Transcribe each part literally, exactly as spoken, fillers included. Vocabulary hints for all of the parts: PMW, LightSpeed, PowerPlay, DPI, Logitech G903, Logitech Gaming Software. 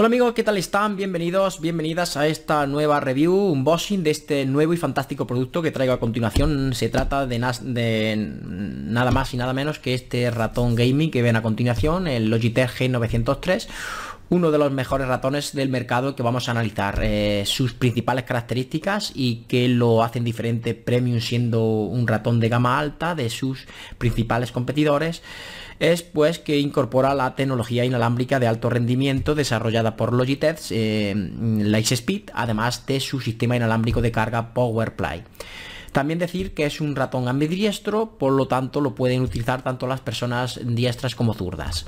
Hola amigos, ¿qué tal están? Bienvenidos, bienvenidas a esta nueva review, unboxing de este nuevo y fantástico producto que traigo a continuación. Se trata de, na de nada más y nada menos que este ratón gaming que ven a continuación, el Logitech G novecientos tres. Uno de los mejores ratones del mercado que vamos a analizar, eh, sus principales características y que lo hacen diferente premium, siendo un ratón de gama alta de sus principales competidores, es pues que incorpora la tecnología inalámbrica de alto rendimiento desarrollada por Logitech, eh, LightSpeed, además de su sistema inalámbrico de carga PowerPlay. También decir que es un ratón ambidiestro, por lo tanto lo pueden utilizar tanto las personas diestras como zurdas.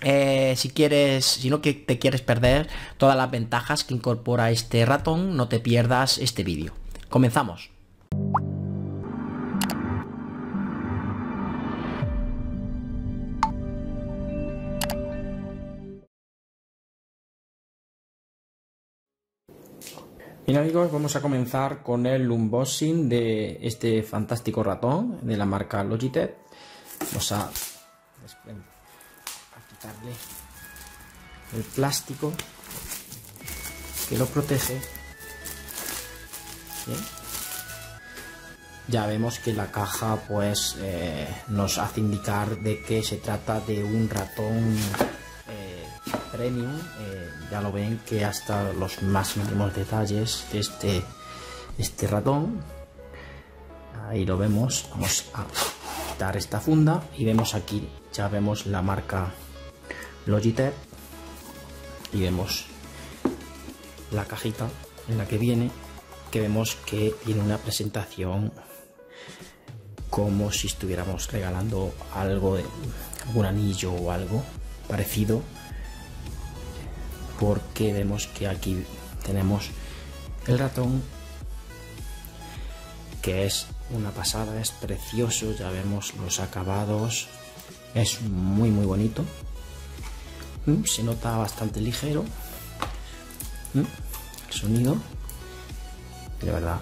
Eh, si quieres, si no que te quieres perder todas las ventajas que incorpora este ratón, no te pierdas este vídeo. Comenzamos. Bien amigos, vamos a comenzar con el unboxing de este fantástico ratón de la marca Logitech. Vamos a desprender, quitarle el plástico que lo protege. Bien. Ya vemos que la caja pues eh, nos hace indicar de que se trata de un ratón eh, premium. Eh, ya lo ven que hasta los más mínimos detalles de este, este ratón, ahí lo vemos. Vamos a quitar esta funda y vemos aquí, ya vemos la marca Logitech y vemos la cajita en la que viene, que vemos que tiene una presentación como si estuviéramos regalando algo, de algún anillo o algo parecido, porque vemos que aquí tenemos el ratón, que es una pasada, es precioso. Ya vemos los acabados, es muy muy bonito. Se nota bastante ligero el sonido. De verdad,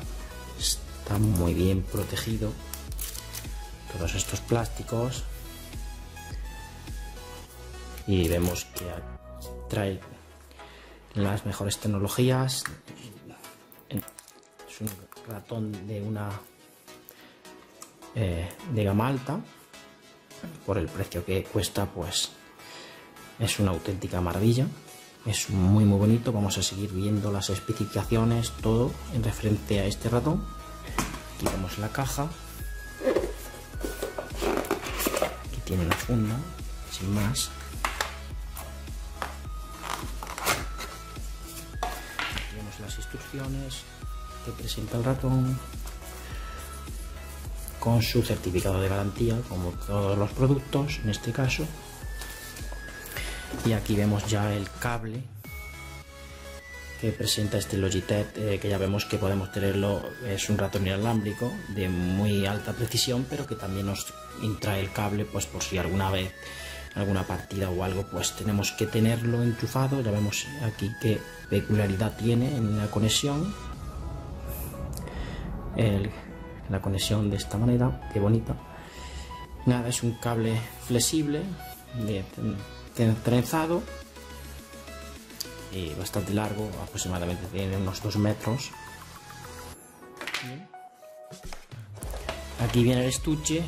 está muy bien protegido. Todos estos plásticos. Y vemos que trae las mejores tecnologías. Es un ratón de una eh, de gama alta. Por el precio que cuesta, pues es una auténtica maravilla, es muy muy bonito. Vamos a seguir viendo las especificaciones, todo en referente a este ratón. Aquí vemos la caja, aquí tiene la funda, sin más. Aquí vemos las instrucciones que presenta el ratón, con su certificado de garantía, como todos los productos en este caso. Y aquí vemos ya el cable que presenta este Logitech, eh, que ya vemos que podemos tenerlo. Es un ratón inalámbrico de muy alta precisión, pero que también nos trae el cable, pues por si alguna vez, alguna partida o algo, pues tenemos que tenerlo enchufado. Ya vemos aquí qué peculiaridad tiene en la conexión, el, la conexión de esta manera, qué bonita. Nada, es un cable flexible de trenzado y bastante largo, aproximadamente tiene unos dos metros. Aquí viene el estuche,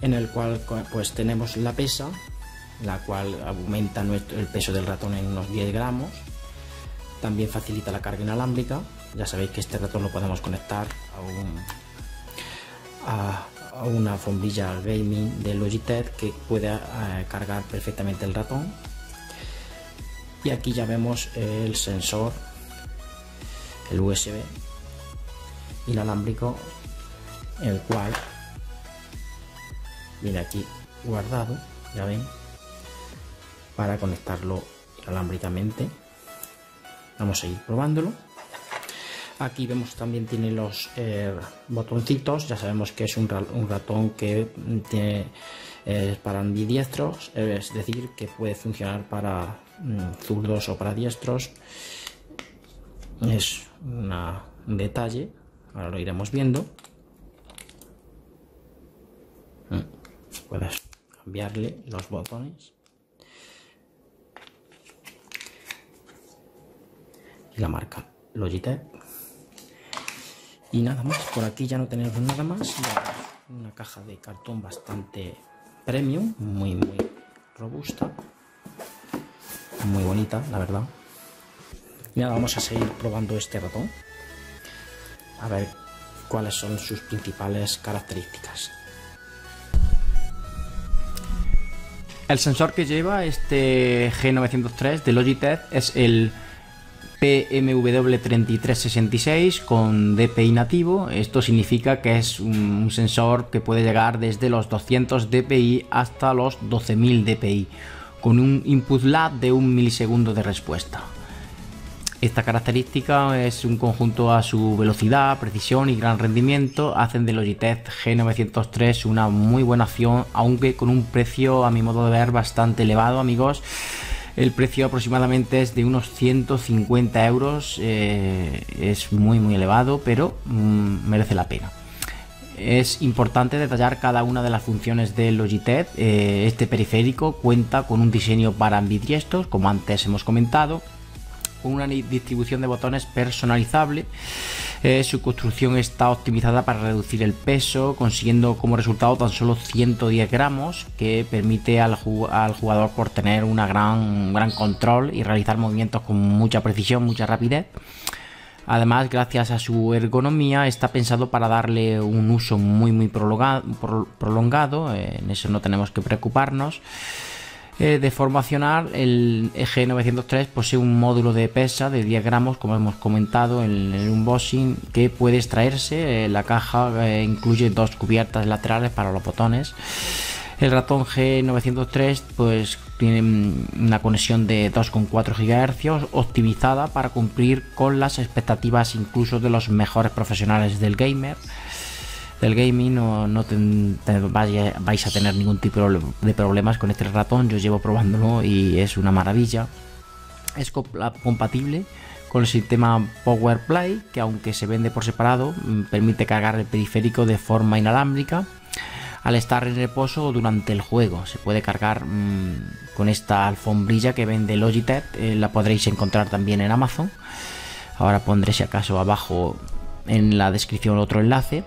en el cual pues tenemos la pesa, la cual aumenta nuestro, el peso del ratón en unos diez gramos. También facilita la carga inalámbrica. Ya sabéis que este ratón lo podemos conectar a un a, a una bombilla gaming de Logitech, que pueda eh, cargar perfectamente el ratón. Y aquí ya vemos el sensor, el U S B inalámbrico, el cual viene aquí guardado, ya ven, para conectarlo inalámbricamente. Vamos a ir probándolo. Aquí vemos también tiene los eh, botoncitos. Ya sabemos que es un, un ratón que tiene eh, para ambidiestros, es decir, que puede funcionar para mm, zurdos o para diestros. Es una, un detalle, ahora lo iremos viendo. Puedes cambiarle los botones. de la marca Logitech. Y nada más, por aquí ya no tenemos nada más. Una caja de cartón bastante premium, muy muy robusta, muy bonita, la verdad. Y nada, vamos a seguir probando este ratón, a ver cuáles son sus principales características. El sensor que lleva este G novecientos tres de Logitech es el P M W tres tres seis seis con D P I nativo. Esto significa que es un sensor que puede llegar desde los doscientos D P I hasta los doce mil D P I, con un input lag de un milisegundo de respuesta. Esta característica es un conjunto a su velocidad, precisión y gran rendimiento, hacen de Logitech G novecientos tres una muy buena opción, aunque con un precio, a mi modo de ver, bastante elevado, amigos. El precio aproximadamente es de unos ciento cincuenta euros, eh, es muy muy elevado, pero mm, merece la pena. Es importante detallar cada una de las funciones de Logitech. Eh, este periférico cuenta con un diseño para ambidiestros, como antes hemos comentado, con una distribución de botones personalizable. Eh, su construcción está optimizada para reducir el peso, consiguiendo como resultado tan solo ciento diez gramos, que permite al, ju al jugador por tener una gran, un gran control y realizar movimientos con mucha precisión, mucha rapidez. Además, gracias a su ergonomía, está pensado para darle un uso muy muy prolongado, eh, en eso no tenemos que preocuparnos. De forma opcional, el G novecientos tres posee un módulo de pesa de diez gramos, como hemos comentado en el unboxing, que puede extraerse. La caja incluye dos cubiertas laterales para los botones. El ratón G novecientos tres pues tiene una conexión de dos coma cuatro gigahercios optimizada para cumplir con las expectativas incluso de los mejores profesionales del gamer. Del gaming no, no ten, te vaya, vais a tener ningún tipo de problemas con este ratón. Yo llevo probándolo y es una maravilla. Es compatible con el sistema PowerPlay, que aunque se vende por separado, permite cargar el periférico de forma inalámbrica al estar en reposo o durante el juego. Se puede cargar mmm, con esta alfombrilla que vende Logitech. Eh, la podréis encontrar también en Amazon. Ahora pondré, si acaso, abajo en la descripción otro enlace.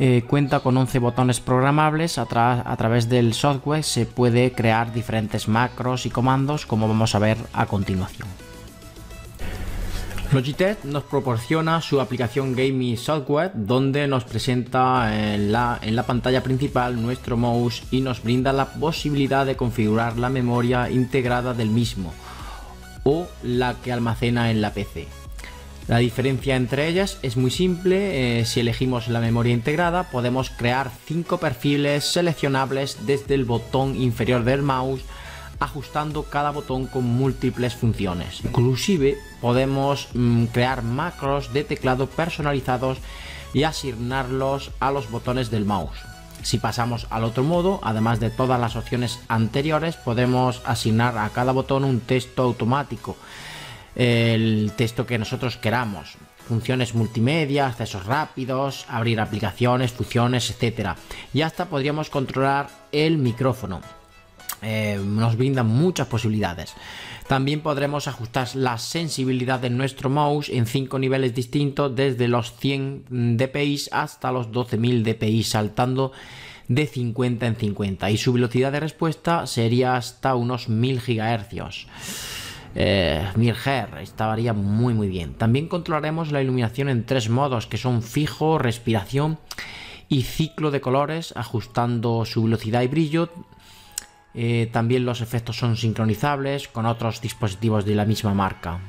Eh, cuenta con once botones programables. A, tra a través del software se puede crear diferentes macros y comandos, como vamos a ver a continuación. Logitech nos proporciona su aplicación Gaming Software, donde nos presenta en la, en la pantalla principal nuestro mouse y nos brinda la posibilidad de configurar la memoria integrada del mismo o la que almacena en la P C. La diferencia entre ellas es muy simple. Eh, si elegimos la memoria integrada, podemos crear cinco perfiles seleccionables desde el botón inferior del mouse, ajustando cada botón con múltiples funciones. Inclusive podemos mm, crear macros de teclado personalizados y asignarlos a los botones del mouse. Si pasamos al otro modo, además de todas las opciones anteriores, podemos asignar a cada botón un texto automático, el texto que nosotros queramos, funciones multimedia, accesos rápidos, abrir aplicaciones, funciones, etcétera. Y hasta podríamos controlar el micrófono. Eh, nos brindan muchas posibilidades. También podremos ajustar la sensibilidad de nuestro mouse en cinco niveles distintos, desde los cien D P I hasta los doce mil D P I, saltando de cincuenta en cincuenta. Y su velocidad de respuesta sería hasta unos mil gigahercios. Eh, Mirger, estaría muy muy bien. También controlaremos la iluminación en tres modos, que son fijo, respiración y ciclo de colores, ajustando su velocidad y brillo. Eh, también los efectos son sincronizables con otros dispositivos de la misma marca.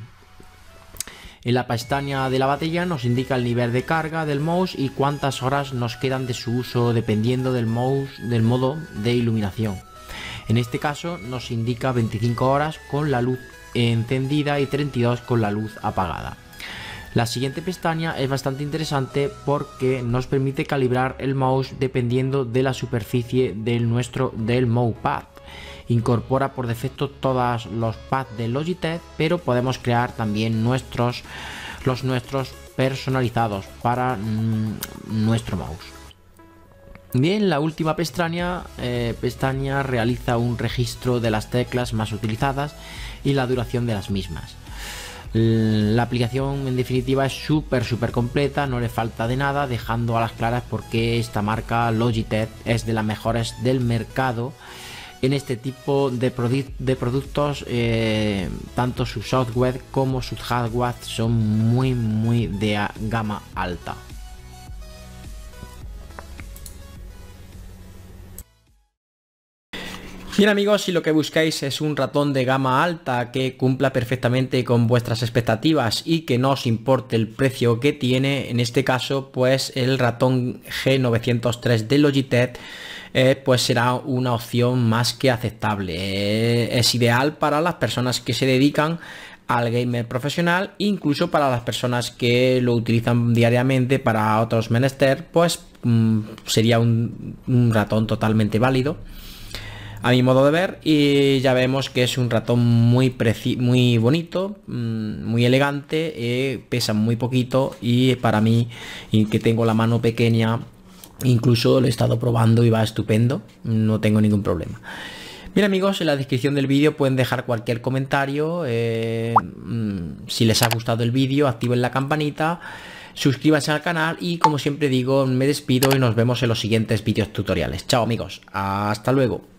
En la pestaña de la batería nos indica el nivel de carga del mouse y cuántas horas nos quedan de su uso, dependiendo del mouse, del modo de iluminación. En este caso nos indica veinticinco horas con la luz encendida y treinta y dos con la luz apagada. La siguiente pestaña es bastante interesante porque nos permite calibrar el mouse dependiendo de la superficie del nuestro del mousepad. Incorpora por defecto todos los pads de Logitech, pero podemos crear también nuestros los nuestros personalizados para mm, nuestro mouse. Bien, la última pestaña, eh, pestaña realiza un registro de las teclas más utilizadas y la duración de las mismas. La aplicación en definitiva es súper súper completa, no le falta de nada, dejando a las claras por qué esta marca Logitech es de las mejores del mercado en este tipo de, produ de productos. Eh, tanto su software como su hardware son muy muy de gama alta. Bien amigos, si lo que buscáis es un ratón de gama alta que cumpla perfectamente con vuestras expectativas y que no os importe el precio que tiene, en este caso pues el ratón G novecientos tres de Logitech eh, pues será una opción más que aceptable. Eh, es ideal para las personas que se dedican al gamer profesional, incluso para las personas que lo utilizan diariamente para otros menester, pues mm, sería un, un ratón totalmente válido a mi modo de ver. Y ya vemos que es un ratón muy preci muy bonito, muy elegante, eh, pesa muy poquito, y para mí, y que tengo la mano pequeña, incluso lo he estado probando y va estupendo, no tengo ningún problema. Bien amigos, en la descripción del vídeo pueden dejar cualquier comentario. Eh, si les ha gustado el vídeo, activen la campanita, suscríbanse al canal y, como siempre digo, me despido y nos vemos en los siguientes vídeos tutoriales. Chao amigos, hasta luego.